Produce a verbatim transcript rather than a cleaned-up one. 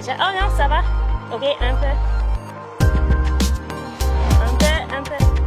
déjà. Oh non, ça va. Ok, un peu. Un peu, un peu.